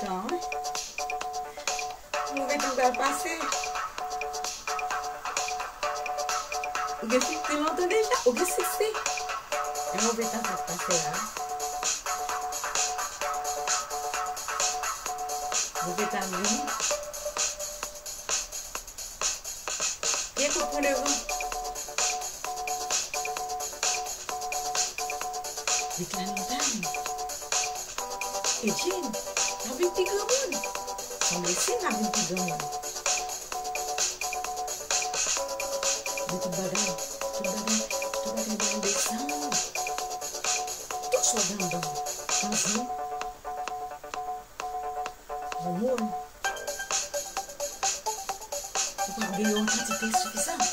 dedans. Vous pouvez tout passer. Vous avez fait longtemps déjà. Vous avez cessé. Et vous pouvez tout passer là. Vous pouvez tout venir. Bien que pour le vous. Decline down. Eugene, la vie est grande. Son blessé, la vie est grande. Beaucoup de bagages, tout descend. Tout soit dans le monde. Vous parlez en quantité suffisante.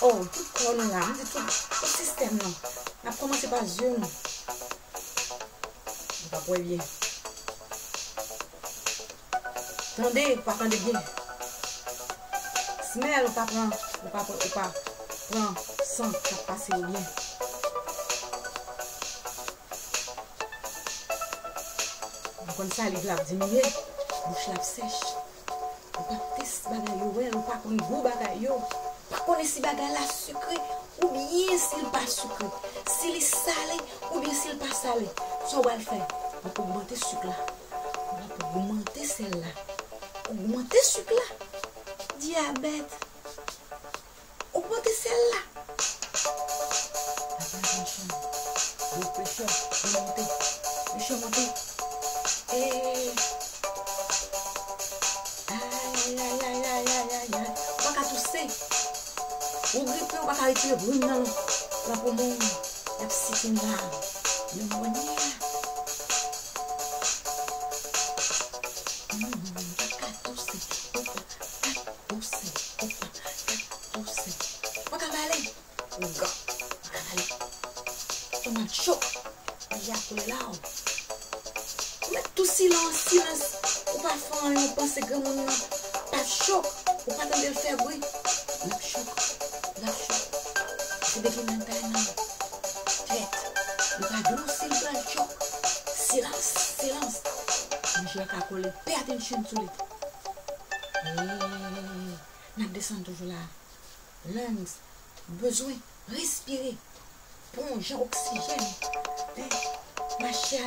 Oh, tout corps là, tout système là. On a commencé par Dieu. On va voir bien. Attendez, pas attendez bien. Smell, on pas prendre sang, ça passe bien. Comme ça, les glaves diminuent, bouche la sèche. On pas tester bagaille, on pas qu'on goût bagaille. Par contre, si baga la sucré, ou bien s'il pas sucré, s'il est salé, ou bien s'il pas salé, ça va le faire. On peut augmenter le sucre là. On peut augmenter celle-là. Augmenter le sucre là. Diabète. Augmenter celle-là. La pression. Pression montée. Et... Aïe. On va tousser. Ou grippe, on va arrêter le bruit dans la poumon, la psychine là, le monnaie. On va chaud, là. On va tout silence. On va faire une pensée que mon pas chaud. On va attendre le faire bruit. C'est des gens maintenant. Tête. Le cadeau, c'est le grand choc. Silence. Je vais coller. Pay attention sur les. Nous descendons toujours là. Lungs. Besoin. Respirer. Plonger oxygène. Marcher.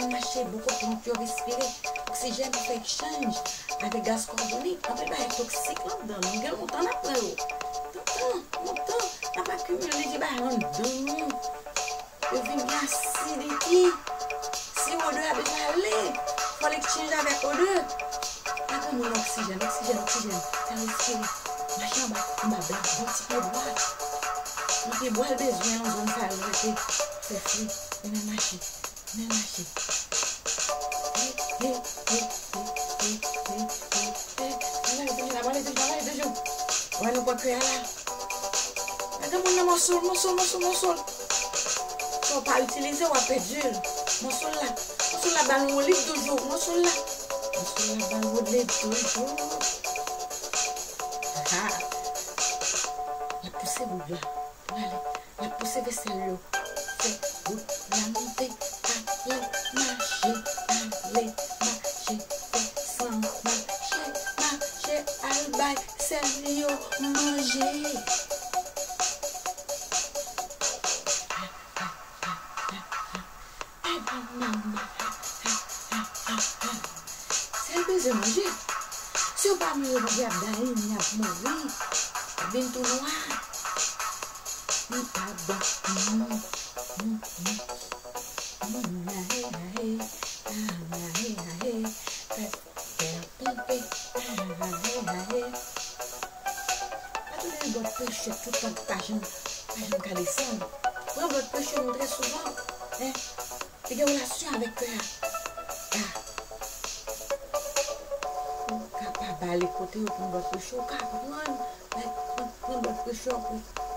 Beaucoup de temps tu respirer. Oxygène fait change. Avec gaz carbonique. On peut pas être toxique là-dedans. On gagne mon temps après. Mon temps. On va cumuler les barons d'eau. Le vin d'acidité. Si O2 a besoin d'aller, il faut l'échanger avec O2. Pas comme l'oxygène. Ça respire. Machin, on va boire un petit peu de bois. On peut boire besoin en zone salée. C'est fou. On a marché. On va mon sol. Si on pas utilisé, on va perdre. Mon sol là, balle au livre toujours. Mon sol là, balle au livre toujours. La poussée bouge là. La poussée vaisselle. C'est où la montée. Allez, marcher. Sans marcher. Albaï, servir, manger. Si on pas mieux regarder, il n'y a pas mourir. Il vient tout noir.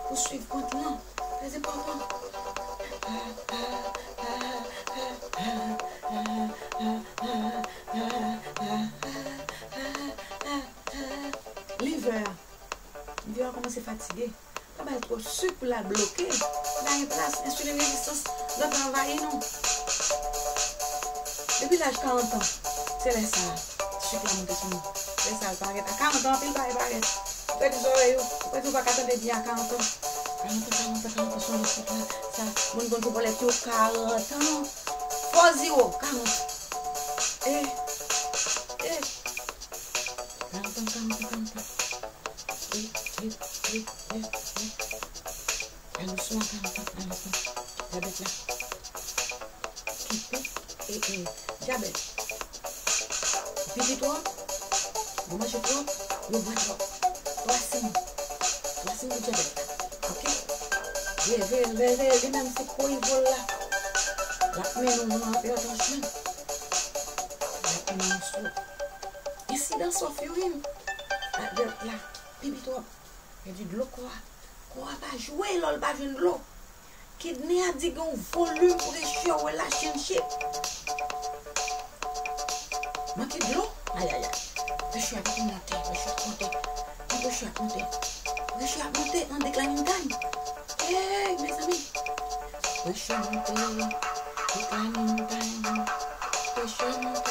Pour suivre maintenant. Livreur, il va commencer à fatiguer. Ça va être sucre pour la bloquer. Dans une place, insuline résistance, ça va envahir nous. Depuis l'âge de 40 ans, c'est la salle. Sucre la montée sur nous. C'est la salle, à 40 ans, pile par barrette. Tu fais des oreilles, tu vas attendre bien à 40 ans. Quand on ça, mon bon pour les 40 ans. 4-0, 40. Eh. 40 ans. Et du de l'eau quoi va jouer l'ol va venir de l'eau kidney a dit qu'on volume pression relationship manquer de l'eau aïe je suis à monter en déclining time hey mes amis je suis à monter déclining time je suis à monter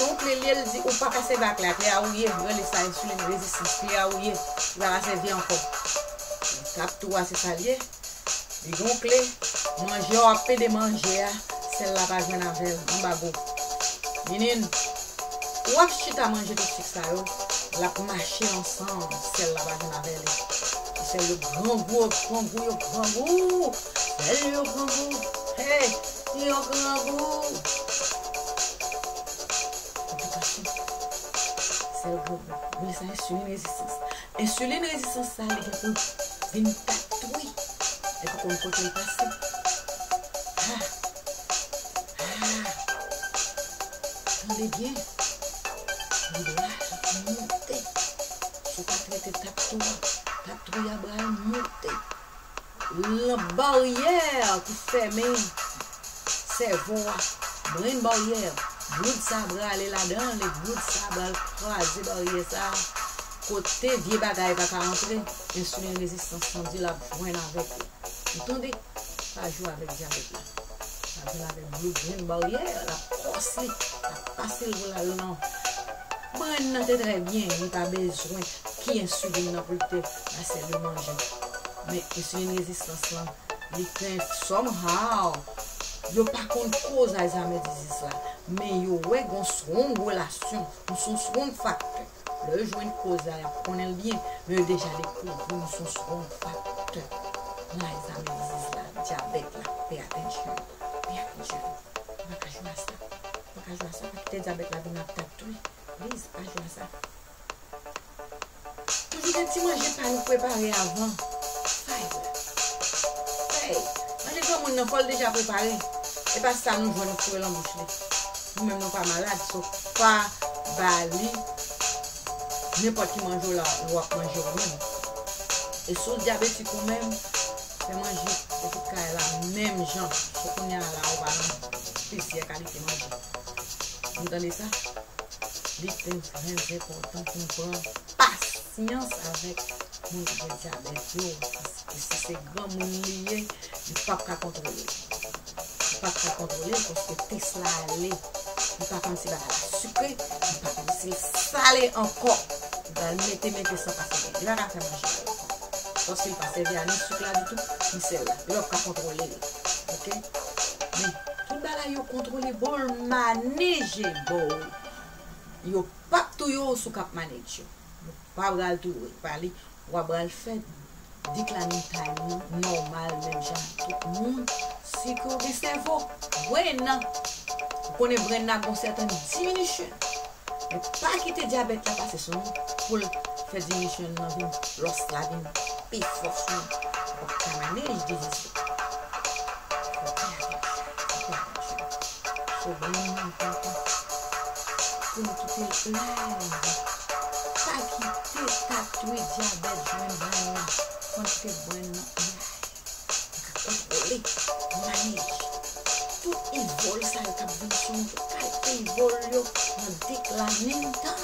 Donc les liens dit ou pas passer bac là, les aouillés brûlent les sailles sur les résistance, les aouillés va servir encore. Cap tout à ces alliés, les gonclés, manger ou appeler des manger, celle-là va venir avec un bagot. Menine, ou achète à manger tout ce que ça a, la marcher ensemble, celle-là va venir avec elle. C'est le grand goût, grand goût, grand goût, elle le grand goût, hey, le grand goût. C'est le groupe. Mais ça, insuline résistance. Insuline résistance, ça, les gars, c'est une patouille. Et puis, on continue de passer. Attendez bien. Mais là, je vais monter. Je ne vais pas traiter de patouille. Patouille à bras, monter. La barrière qui ferme. C'est voir. Brune barrière. Bout sa bras aller là-dedans, les bouts de sa bras croisés, barrière ça. Côté vieux bagaille va pas rentrer. Insuline résistance, on dit la pointe avec. Entendez? Ça joue avec diabète là. Ça joue avec bleu, green barrière, la force, la passer le volant là-dedans. Bon, c'est très bien, il n'y a pas besoin. Qui insuline n'a plus de c'est le manger. Mais insuline résistance là, il craint somehow. Yo pas contre cause Alzheimer disease là, mais yo ouais gon strong relation, nous sont strong facteur. Le joint cause là, on connaît bien, mais déjà découvert nous sont strong facteur. Alzheimer disease là, diabète là, pay attention. Pay attention. On va pas jouer à ça. On va pas jouer à ça, on va diabète là, on va taper tout. Please, pas jouer à ça. Toujours un petit manger pas nous préparer avant. Hey. Manger comme on n'a pas déjà préparé. Et pas ça, nous voulons trouver l'embouche. Nous-mêmes, nous ne sommes pas malades, sauf pas bali. N'importe qui mange là, ou à manger même. Et sur le diabète, quand même, c'est manger. En tout cas, la même gens. Sauf qu'on est là, on va spécial qualité manger. Vous entendez ça? Dites-nous, c'est important pour nous prendre patience avec mon diabète. Parce que si c'est grand, mon lié, il ne peut pas contrôler. Pas qu'à contrôler parce que Tesla allait, il pas comme si la sucré, il pas comme si salé encore. Dans mettre ça passer. Il va pas faire manger. Parce qu'il passait bien ni sucre là du tout, ni celle là. Il va pas contrôler. OK? Mais tout là il contrôler bol manager bol. Il pas tout yo sous cap manager. Pas bral tout, parler, ou bral fait déclarer time normal même genre tout le monde. Si que le cerveau, vous connaissez une certaine diminution. Mais pas quitter le diabète là, parce que pour faire diminution dans la vie, lorsque la vie est plus forte, pour manier les désirs. Il faut bien important. Pour nous quitter le pas quitter tatouer diabète, je vais bien contrôler, manier. Tout il vole ça, le cap de son, tout il vole, on déclare même temps.